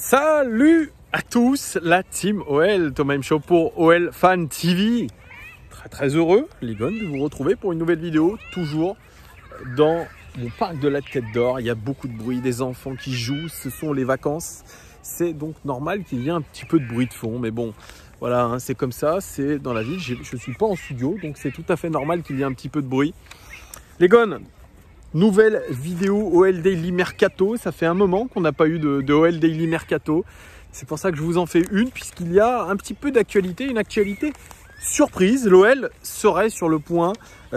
Salut à tous, la team OL, Thomas Hemchaud pour OL Fan TV. Très heureux, les gars, de vous retrouver pour une nouvelle vidéo, toujours dans mon parc de la Tête d'Or. Il y a beaucoup de bruit, des enfants qui jouent, ce sont les vacances. C'est donc normal qu'il y ait un petit peu de bruit de fond, mais bon, voilà, hein, c'est comme ça, c'est dans la ville. Je ne suis pas en studio, donc c'est tout à fait normal qu'il y ait un petit peu de bruit. Les gars, nouvelle vidéo OL Daily Mercato. Ça fait un moment qu'on n'a pas eu de OL Daily Mercato. C'est pour ça que je vous en fais une, puisqu'il y a un petit peu d'actualité, une actualité surprise. L'OL serait sur le point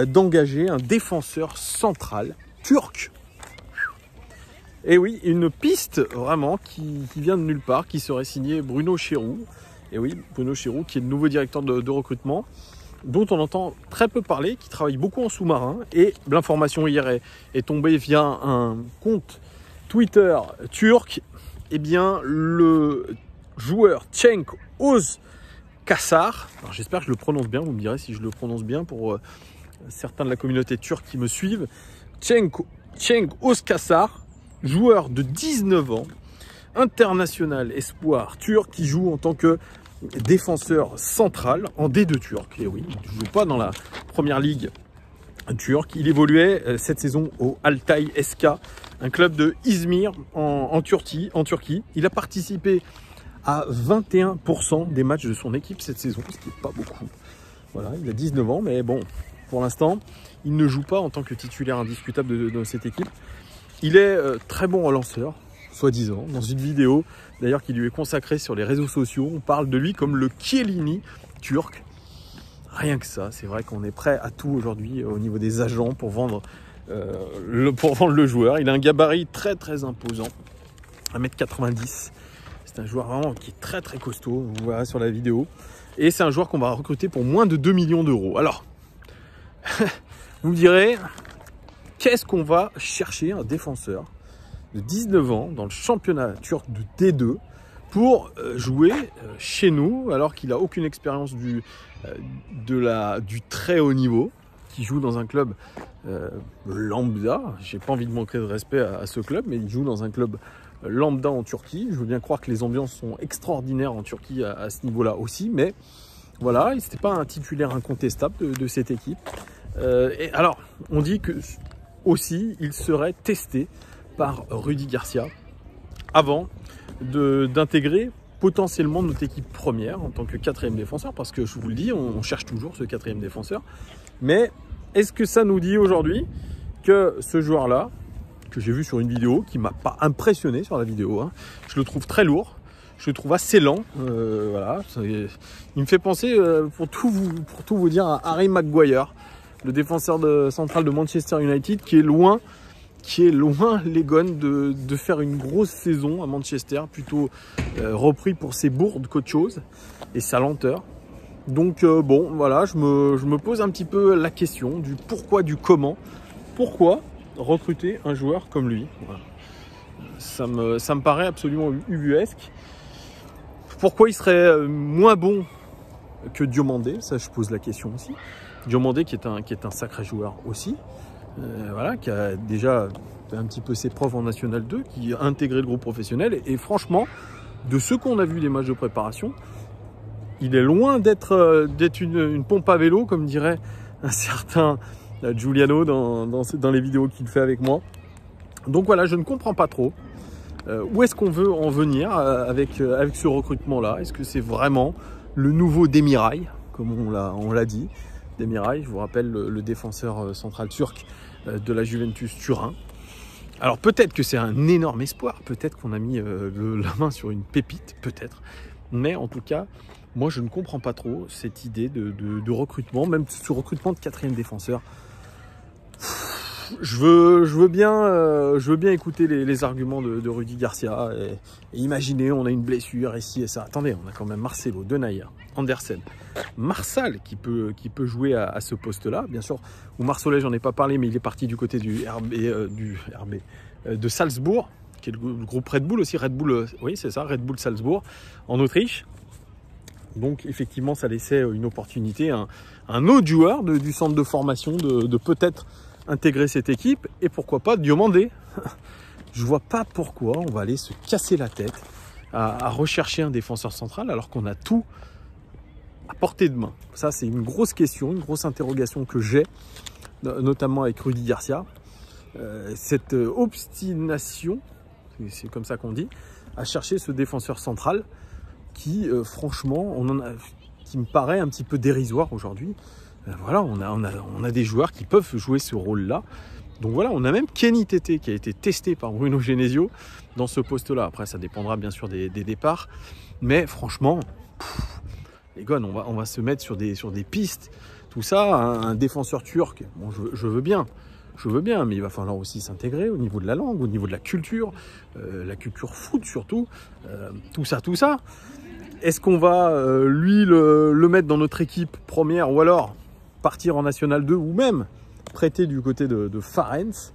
d'engager un défenseur central turc. Et oui, une piste vraiment qui vient de nulle part, qui serait signée Bruno Chéroux. Et oui, Bruno Chéroux, qui est le nouveau directeur de recrutement, dont on entend très peu parler, qui travaille beaucoup en sous-marin. Et l'information hier est tombée via un compte Twitter turc. Eh bien, le joueur Cenk Özkacar, j'espère que je le prononce bien, vous me direz si je le prononce bien pour certains de la communauté turque qui me suivent. Cenk Özkacar, joueur de 19 ans, international espoir turc, qui joue en tant que défenseur central en D2 turc. Et oui, il ne joue pas dans la première ligue turque. Il évoluait cette saison au Altay SK, un club de Izmir en Turquie. Il a participé à 21% des matchs de son équipe cette saison, ce qui n'est pas beaucoup. Voilà, il a 19 ans, mais bon, pour l'instant, il ne joue pas en tant que titulaire indiscutable de cette équipe. Il est très bon relanceur, soi-disant. Dans une vidéo d'ailleurs qui lui est consacrée sur les réseaux sociaux, on parle de lui comme le Chiellini turc. Rien que ça, c'est vrai qu'on est prêt à tout aujourd'hui au niveau des agents pour vendre le joueur. Il a un gabarit très très imposant, 1m90. C'est un joueur vraiment qui est très très costaud, vous verrez sur la vidéo. Et c'est un joueur qu'on va recruter pour moins de 2 millions d'euros. Alors, vous me direz, qu'est-ce qu'on va chercher un défenseur de 19 ans dans le championnat turc de D2 pour jouer chez nous, alors qu'il n'a aucune expérience du très haut niveau, qui joue dans un club lambda? J'ai pas envie de manquer de respect à ce club, mais il joue dans un club lambda en Turquie. Je veux bien croire que les ambiances sont extraordinaires en Turquie à ce niveau-là aussi, mais voilà, c'était pas un titulaire incontestable de cette équipe. Et alors, on dit que aussi, il serait testé par Rudi Garcia avant d'intégrer potentiellement notre équipe première en tant que quatrième défenseur, parce que je vous le dis, on cherche toujours ce quatrième défenseur. Mais est-ce que ça nous dit aujourd'hui que ce joueur-là, que j'ai vu sur une vidéo, qui ne m'a pas impressionné sur la vidéo, hein, je le trouve très lourd, je le trouve assez lent, voilà, il me fait penser, pour tout vous dire, à Harry Maguire, le défenseur central de Manchester United, qui est loin, les gones, de faire une grosse saison à Manchester, plutôt repris pour ses bourdes qu'autre chose, et sa lenteur. Donc bon, voilà, je me pose un petit peu la question du pourquoi, du comment. Pourquoi recruter un joueur comme lui? Voilà. Ça me paraît absolument ubuesque. Pourquoi il serait moins bon que Diomandé? Ça, je pose la question aussi. Diomandé qui est un sacré joueur aussi. Voilà, qui a déjà fait un petit peu ses preuves en National 2, qui a intégré le groupe professionnel. Et franchement, de ce qu'on a vu des matchs de préparation, il est loin d'être une pompe à vélo, comme dirait un certain Giuliano dans les vidéos qu'il fait avec moi. Donc voilà, je ne comprends pas trop où est-ce qu'on veut en venir avec ce recrutement-là. Est-ce que c'est vraiment le nouveau Demiral, comme on l'a dit? Demiral, je vous rappelle, le défenseur central turc de la Juventus Turin. Alors peut-être que c'est un énorme espoir, peut-être qu'on a mis la main sur une pépite, peut-être. Mais en tout cas, moi je ne comprends pas trop cette idée de recrutement, même ce recrutement de quatrième défenseur. Je veux bien écouter les arguments de Rudi Garcia et imaginer, on a une blessure ici et ça. Attendez, on a quand même Marcelo, De Nayer, Andersen, Marsal qui peut jouer à ce poste-là. Bien sûr, ou Marcelo, j'en ai pas parlé, mais il est parti du côté de Salzbourg, qui est le groupe Red Bull aussi. Red Bull, oui, c'est ça, Red Bull Salzbourg, en Autriche. Donc effectivement, ça laissait une opportunité à un autre joueur du centre de formation de peut-être intégrer cette équipe, et pourquoi pas Diomandé. Je vois pas pourquoi on va aller se casser la tête à rechercher un défenseur central alors qu'on a tout à portée de main? Ça, c'est une grosse question, une grosse interrogation que j'ai, notamment avec Rudi Garcia. Cette obstination, c'est comme ça qu'on dit, à chercher ce défenseur central qui, franchement, qui me paraît un petit peu dérisoire aujourd'hui. Voilà, on a des joueurs qui peuvent jouer ce rôle-là. Donc voilà, on a même Kenny Tete qui a été testé par Bruno Genesio dans ce poste-là. Après, ça dépendra bien sûr des départs. Mais franchement, les gars, on va se mettre sur des pistes. Tout ça, un défenseur turc, bon, je veux bien, mais il va falloir aussi s'intégrer au niveau de la langue, au niveau de la culture foot surtout, tout ça. Est-ce qu'on va, lui, le mettre dans notre équipe première, ou alors partir en National 2, ou même prêter du côté de Farenz?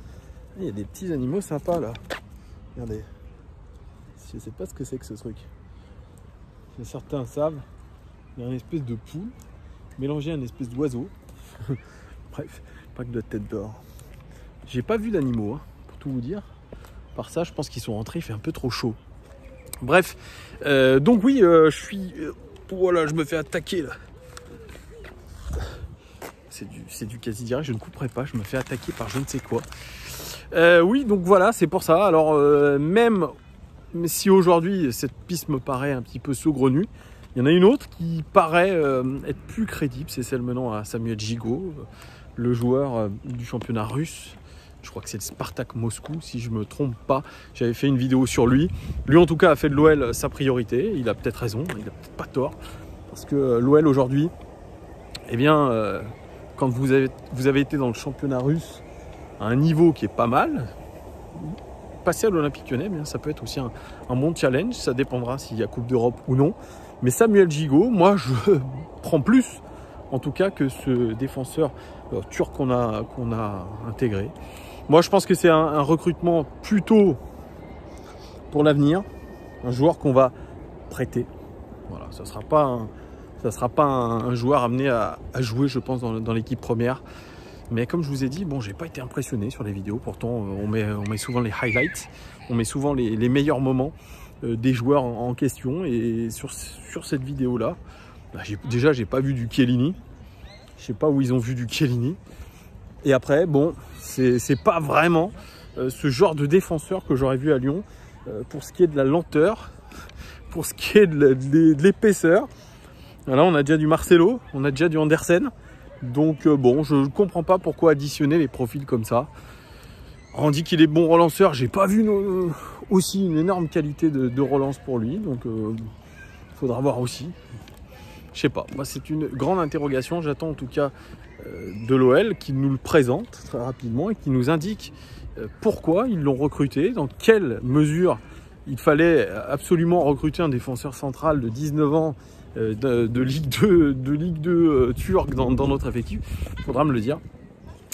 Il y a des petits animaux sympas, là. Regardez. Je ne sais pas ce que c'est que ce truc. Certains savent, il y a une espèce de poule mélangée à une espèce d'oiseau. Bref, pack de tête d'or. J'ai pas vu d'animaux, hein, pour tout vous dire. Par ça, je pense qu'ils sont rentrés, il fait un peu trop chaud. Bref, donc oui, je suis... Voilà, je me fais attaquer, là. C'est du quasi direct, je ne couperai pas, je me fais attaquer par je ne sais quoi. Oui, donc voilà, c'est pour ça. Alors, même si aujourd'hui, cette piste me paraît un petit peu saugrenue, il y en a une autre qui paraît être plus crédible, c'est celle menant à Samuel Gigot, le joueur du championnat russe. Je crois que c'est le Spartak Moscou, si je ne me trompe pas. J'avais fait une vidéo sur lui. Lui, en tout cas, a fait de l'OL sa priorité. Il a peut-être raison, il n'a peut-être pas tort. Parce que l'OL, aujourd'hui, eh bien, quand vous avez été dans le championnat russe à un niveau qui est pas mal, passer à l'Olympique Lyonnais, eh bien, ça peut être aussi un bon challenge. Ça dépendra s'il y a Coupe d'Europe ou non. Mais Samuel Gigot, moi, je prends plus, en tout cas, que ce défenseur turc qu'on a intégré. Moi, je pense que c'est un recrutement plutôt pour l'avenir, un joueur qu'on va prêter. Voilà, ça sera pas un joueur amené à jouer, je pense, dans l'équipe première. Mais comme je vous ai dit, bon, j'ai pas été impressionné sur les vidéos. Pourtant, on met souvent les highlights, on met souvent les meilleurs moments des joueurs en question. Et sur cette vidéo-là, bah, déjà, j'ai pas vu du Chiellini. Je sais pas où ils ont vu du Chiellini. Et après, bon, c'est pas vraiment ce genre de défenseur que j'aurais vu à Lyon pour ce qui est de la lenteur, pour ce qui est de l'épaisseur. Là, on a déjà du Marcelo, on a déjà du Andersen. Donc, bon, je ne comprends pas pourquoi additionner les profils comme ça. On dit qu'il est bon relanceur. J'ai pas vu aussi une énorme qualité de relance pour lui. Donc, il faudra voir aussi. Je sais pas. Moi, c'est une grande interrogation. J'attends en tout cas de l'OL qui nous le présente très rapidement et qui nous indique pourquoi ils l'ont recruté, dans quelle mesure il fallait absolument recruter un défenseur central de 19 ans de Ligue 2, turque dans notre effectif. Il faudra me le dire.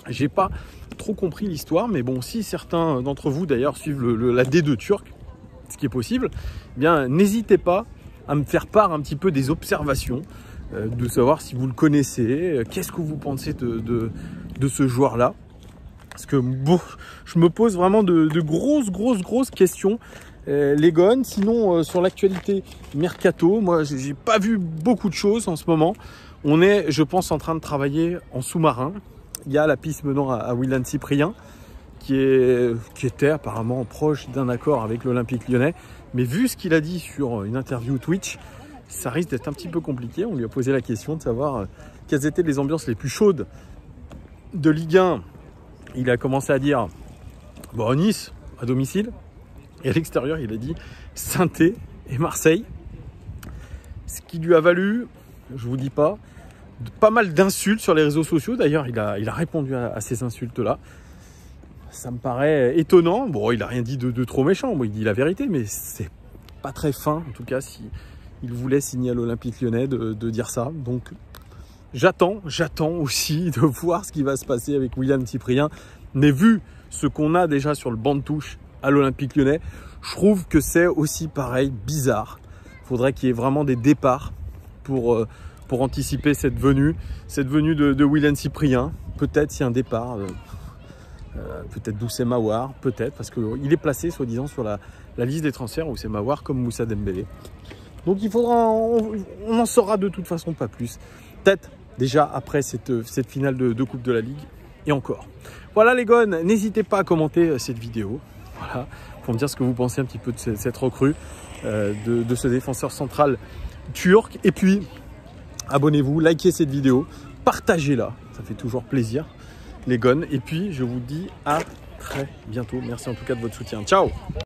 J'ai pas trop compris l'histoire, mais bon, si certains d'entre vous d'ailleurs suivent la D2 turque, ce qui est possible, eh bien n'hésitez pas à me faire part un petit peu des observations, de savoir si vous le connaissez, qu'est-ce que vous pensez de ce joueur-là. Parce que bon, je me pose vraiment de grosses questions, les gars. Sinon, sur l'actualité Mercato, moi, j'ai pas vu beaucoup de choses en ce moment. On est, je pense, en train de travailler en sous-marin. Il y a la piste menant à Willem-Cyprien, qui était apparemment proche d'un accord avec l'Olympique Lyonnais. Mais vu ce qu'il a dit sur une interview Twitch, ça risque d'être un petit peu compliqué. On lui a posé la question de savoir quelles étaient les ambiances les plus chaudes de Ligue 1. Il a commencé à dire bon, à Nice, à domicile. Et à l'extérieur, il a dit Saint-Étienne et Marseille. Ce qui lui a valu, je ne vous dis pas, pas mal d'insultes sur les réseaux sociaux. D'ailleurs, il a répondu à ces insultes-là. Ça me paraît étonnant. Bon, il n'a rien dit de trop méchant. Bon, il dit la vérité, mais c'est pas très fin, en tout cas, si... Il voulait signer à l'Olympique Lyonnais de dire ça. Donc, j'attends aussi de voir ce qui va se passer avec Willem-Cyprien. Mais vu ce qu'on a déjà sur le banc de touche à l'Olympique Lyonnais, je trouve que c'est aussi pareil, bizarre. Il faudrait qu'il y ait vraiment des départs pour anticiper cette venue de Willem-Cyprien. Peut-être s'il y a un départ, peut-être Doucet Mawar, peut-être, parce qu'il est placé, soi-disant, sur la la liste des transferts où c'est Maguire comme Moussa Dembélé. Donc il faudra, on en saura de toute façon pas plus. Peut-être déjà après cette finale de Coupe de la Ligue et encore. Voilà les gones, n'hésitez pas à commenter cette vidéo. Voilà, pour me dire ce que vous pensez un petit peu de cette recrue, de ce défenseur central turc. Et puis, abonnez-vous, likez cette vidéo, partagez-la, ça fait toujours plaisir, les gones. Et puis, je vous dis à très bientôt. Merci en tout cas de votre soutien. Ciao!